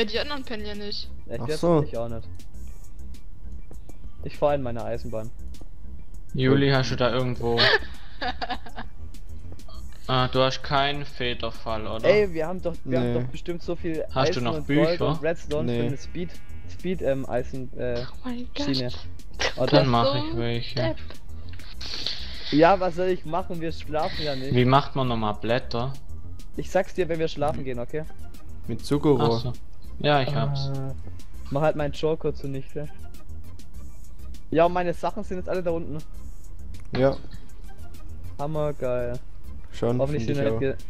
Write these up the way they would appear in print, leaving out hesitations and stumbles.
ja die anderen pennen ja nicht. Echt, jetzt so. Ich auch nicht. Ich fahre in meiner Eisenbahn. Juli, hast du da irgendwo... Ah, du hast keinen Federfall, oder? Ey, wir haben doch bestimmt so viel Eisen. Hast du noch und Bücher? Gold und Redstone für eine Speed-Eisen, Schiene. Oh, dann mache ich welche. Ja, was soll ich machen? Wir schlafen ja nicht. Wie macht man nochmal Blätter? Ich sag's dir, wenn wir schlafen gehen, okay? Mit Zuckerrohr. Ach so. Ja, ich hab's. Mach halt meinen Joker zunichte. Ja, und meine Sachen sind jetzt alle da unten. Ja. Hammergeil. Schon. Hoffentlich sind wir nicht.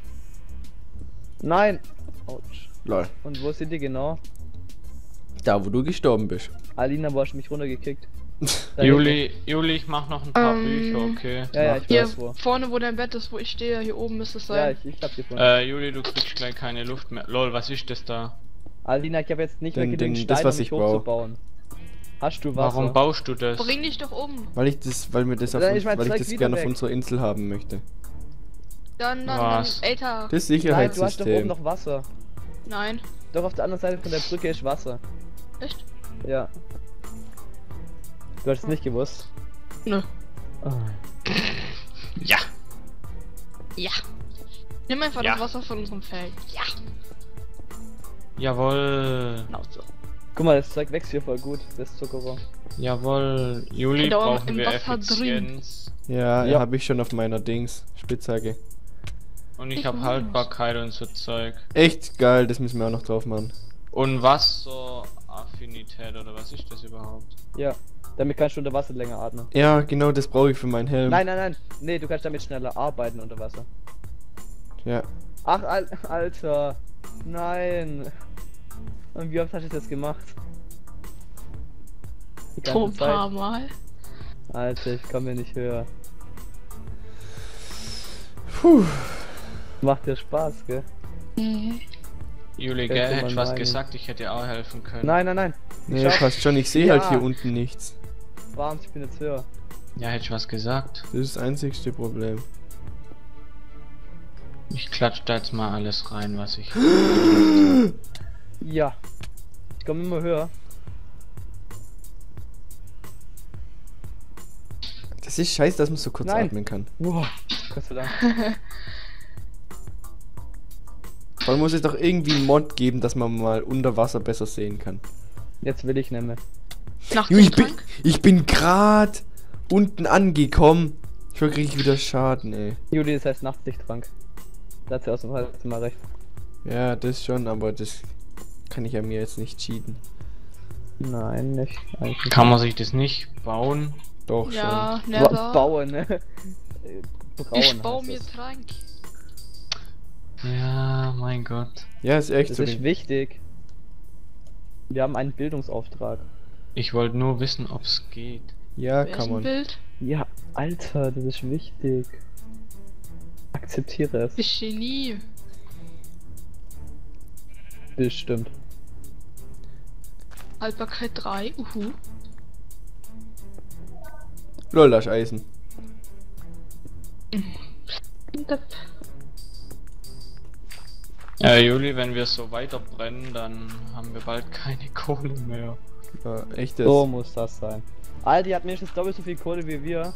Nein! Autsch. Lol. Und wo sind die genau? Da, wo du gestorben bist. Alina, wo hast du mich runtergekickt? Juli, ich mach noch ein paar Bücher, okay. Ja, ich weiß wo. Vorne, wo dein Bett ist, wo ich stehe, hier oben müsste es sein. Ja, ich hab gefunden. Juli, du kriegst gleich keine Luft mehr. Lol, was ist das da? Alina, ich hab jetzt nicht mehr genügend Stein, um mich hochzubauen. Hast du was? Warum baust du das? Bring dich doch um. Weil ich das gerne auf unserer Insel haben möchte. Dann, Alter. Das Sicherheitssystem. Nein, du hast doch oben noch Wasser. Nein. Doch, auf der anderen Seite von der Brücke ist Wasser. Echt? Ja. Du hast es nicht gewusst? Nö. Oh. Ja. Ja. Nimm einfach das Wasser von unserem Feld. Ja. Jawohl. Genau so. Guck mal, das Zeug wächst hier voll gut, das Zuckerrohr. Jawohl. Juli, brauchen wir Effizienz. Ja, habe ich schon auf meiner Dings. Spitzhacke. Und ich habe Haltbarkeit und so Zeug. Echt geil, das müssen wir auch noch drauf machen. Und Wasseraffinität oder was ist das überhaupt? Ja, damit kannst du unter Wasser länger atmen. Ja, genau, das brauche ich für meinen Helm. Nein. Nee, du kannst damit schneller arbeiten unter Wasser. Ja. Ach, Alter. Nein. Und wie oft hast du das gemacht? Oh, ein paar Mal. Alter, ich komme nicht höher. Puh. Macht dir Spaß, gell? Mhm. Juli, gell, hätte was gesagt, ich hätte auch helfen können. Nein. Nee, passt schon, ich sehe halt hier unten nichts. Warm, ich bin jetzt höher. Ja, hätte ich was gesagt. Das ist das einzigste Problem. Ich klatsche da jetzt mal alles rein, was ich... Ja. Ich komme immer höher. Das ist scheiße, dass man so kurz atmen kann. Wow, Gott sei Dank. Man muss es doch irgendwie einen Mod geben, dass man mal unter Wasser besser sehen kann. Jetzt will ich nämlich. Ich bin grad unten angekommen. Schon krieg ich wieder Schaden, ey. Juli, das heißt Nachtsichttrank. Da hat sie aus dem Hals mal recht. Ja, das schon, aber das kann ich ja mir jetzt nicht cheaten. Nein, nicht. Eigentlich kann man sich das nicht bauen? Doch, ja, schon. Bauen, ne? Ich baue mir Trank. Ja, mein Gott. Ja, ist echt so. Das ist wichtig. Wir haben einen Bildungsauftrag. Ich wollte nur wissen, ob's geht. Ja, kann man. Bild? Ja, Alter, das ist wichtig. Akzeptiere es. Ich Genie. Bestimmt. Haltbarkeit 3, uhu. Lol, das Eisen. Ja, Juli, wenn wir so weiter brennen, dann haben wir bald keine Kohle mehr. Ja, echtes. So muss das sein. Alter, die hat mindestens doppelt so viel Kohle wie wir.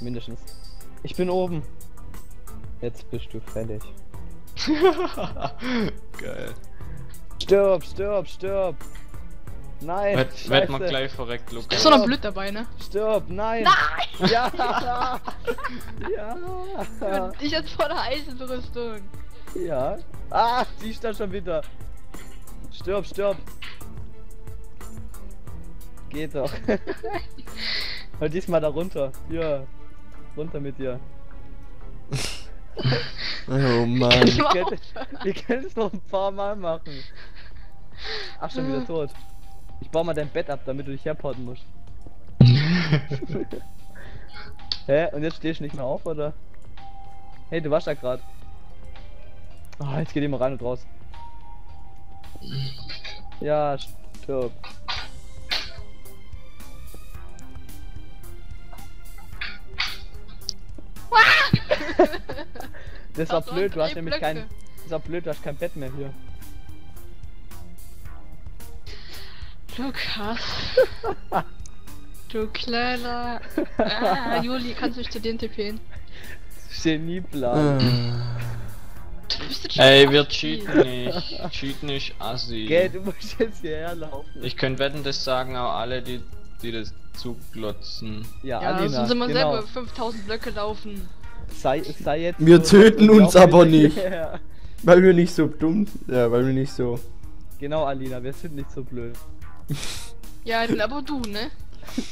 Mindestens. Ich bin oben. Jetzt bist du fertig. Geil. Stirb. Nein. Werd man gleich verreckt, Lukas. Ist doch noch blöd dabei, ne? Stirb, nein! Ja! Ja! Ich jetzt vor der Eisenrüstung. Ja. Ah, die ist da schon wieder. Stirb. Geht doch. Und diesmal da runter. Ja. Runter mit dir. Oh Mann. Wir können es noch ein paar Mal machen. Ach, schon wieder tot. Ich baue mal dein Bett ab, damit du dich herporten musst. Hä? Und jetzt stehst du nicht mehr auf, oder? Hey, du warst da gerade. Oh, jetzt geht immer rein und raus. Ja, stirb. Das war blöd, du hast kein Bett mehr hier. Lukas. Du kleiner. Ah, Juli, kannst du mich zu den TPen? Genieplan. Ey, wir cheaten nicht. Cheaten nicht, assi. Gell, du musst jetzt hierher laufen. Ich könnte wetten, das sagen auch alle, die das zuglotzen. Ja, ja, Alina, sonst immer genau selber 5000 Blöcke laufen. Sei jetzt. Wir so töten uns aber nicht. Ja. Weil wir nicht so dumm sind. Ja, weil wir nicht so. Genau, Alina, wir sind nicht so blöd. Ja, aber du, ne?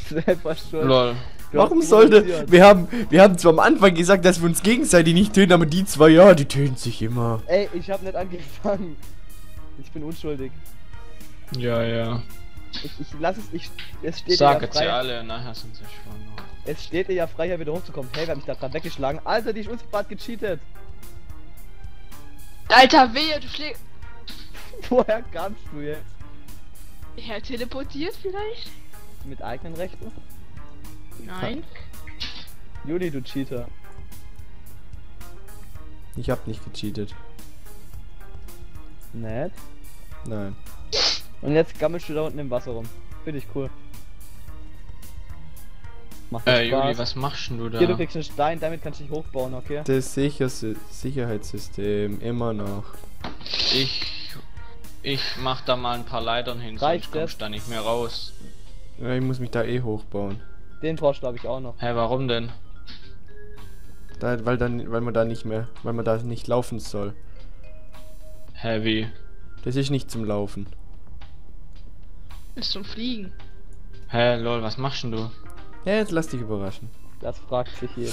Selber schon. Lol. Warum sollte. Wir haben zwar am Anfang gesagt, dass wir uns gegenseitig nicht töten, aber die zwei, ja, die töten sich immer. Ey, ich hab nicht angefangen. Ich bin unschuldig. Ja, ja. Ich lass es. Es steht ja frei. Sag jetzt ja alle, nachher sind sie schon. Es steht ja frei, hier wieder hochzukommen. Hey, wir haben mich da gerade weggeschlagen. Alter, die ist uns gerade gecheatet. Alter, wehe, du schlägst. Woher kamst du jetzt? Er teleportiert vielleicht? Mit eigenen Rechten? Nein. Juli, du Cheater. Ich hab nicht gecheatet. Nett? Nein. Und jetzt gammelst du da unten im Wasser rum. Finde ich cool. Macht Spaß. Juli, was machst denn du da? Hier, du kriegst einen Stein, damit kannst du dich hochbauen, okay? Das sicherste Sicherheitssystem, immer noch. Ich mach da mal ein paar Leitern hin, sonst kommst du da nicht mehr raus. Ja, ich muss mich da eh hochbauen. Den brauchst du, glaube ich, auch noch. Hä, warum denn? Da, weil man da nicht laufen soll. Hä, wie? Das ist nicht zum Laufen. Das ist zum Fliegen. Hä, lol, was machst denn du? Ja, jetzt lass dich überraschen. Das fragt sich jeder.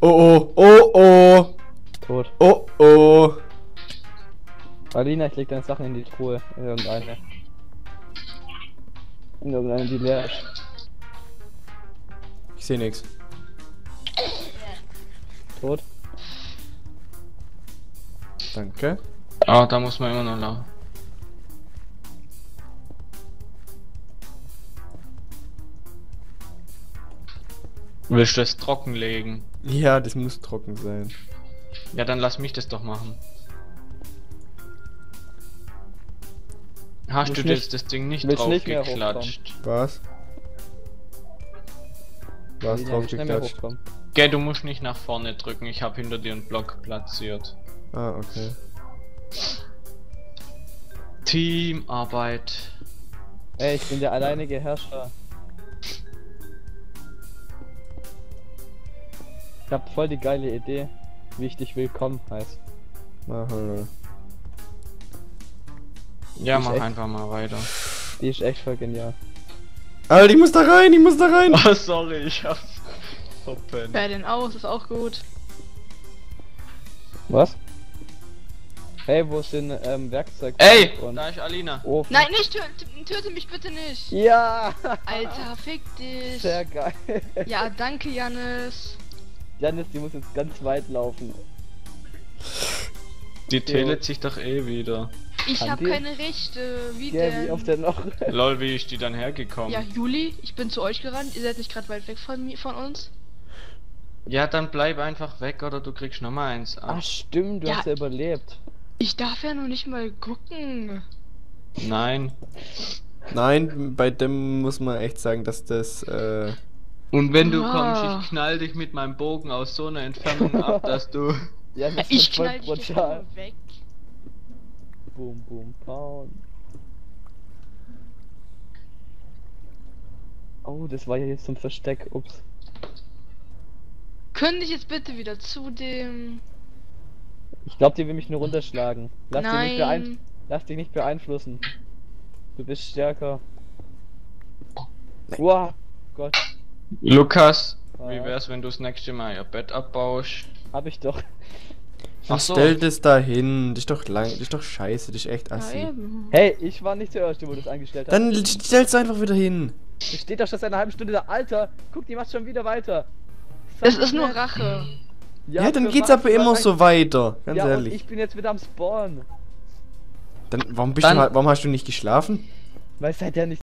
Oh, oh, oh, oh. Tot. Oh, oh. Alina, ich leg deine Sachen in die Truhe. In irgendeine. In irgendeine, die leer ist. Ich seh nix. Tot. Danke. Ah, oh, da muss man immer noch laufen. Willst du das trockenlegen? Ja, das muss trocken sein. Ja, dann lass mich das doch machen. Hast du jetzt das Ding nicht draufgeklatscht? Was? Was draufgeklatscht? Gell, du musst nicht nach vorne drücken, ich habe hinter dir einen Block platziert. Ah, okay. Teamarbeit. Ey, ich bin der alleinige Herrscher. Ich hab voll die geile Idee, wie ich dich willkommen heiße. Ja, mach einfach mal weiter. Die ist echt voll genial. Alter, ich muss da rein, ich muss da rein! Oh, sorry, ich hab's verpennt. Wer denn aus, ist auch gut. Was? Hey, wo ist denn Werkzeug? Ey! Und da ist Alina. Ofen. Nein, nicht töte mich bitte nicht! Ja! Alter, fick dich! Sehr geil. Ja, danke, Jannis. Jannis, die muss jetzt ganz weit laufen. Die telet sich doch eh wieder. Ich hab keine Rechte, wie denn? Wie oft denn noch? Lol, wie ist die dann hergekommen? Ja, Juli, ich bin zu euch gerannt, ihr seid nicht gerade weit weg von uns. Ja, dann bleib einfach weg oder du kriegst nochmal eins ab. Ach stimmt, du hast ja überlebt. Ich darf ja noch nicht mal gucken. Nein. Nein, bei dem muss man echt sagen, dass das, Und wenn du kommst, ich knall dich mit meinem Bogen aus so einer Entfernung ab, dass du... Ja, das ich knall dich brutal weg. Boom, boom, pound. Oh, das war ja jetzt zum Versteck. Ups. Könnte ich jetzt bitte wieder zu dem... Ich glaube, die will mich nur runterschlagen. Lass dich nicht beeinflussen. Du bist stärker. Wow, Gott. Lukas, wie wär's, wenn du das nächste Mal ihr Bett abbaust? Hab ich doch. Ach so. Stell das da hin, das ist doch lang, das ist doch scheiße, das ist echt assi. Ja, hey, ich war nicht der Erste, wo du das angestellt hast. Dann stellst du einfach wieder hin. Das steht doch schon seit einer halben Stunde da. Alter, guck, die macht schon wieder weiter. Das ist nur Rache. Ja, dann geht's aber immer so weiter, ganz ehrlich. Ich bin jetzt wieder am Spawn. Dann, warum hast du nicht geschlafen? Weil es halt ja nicht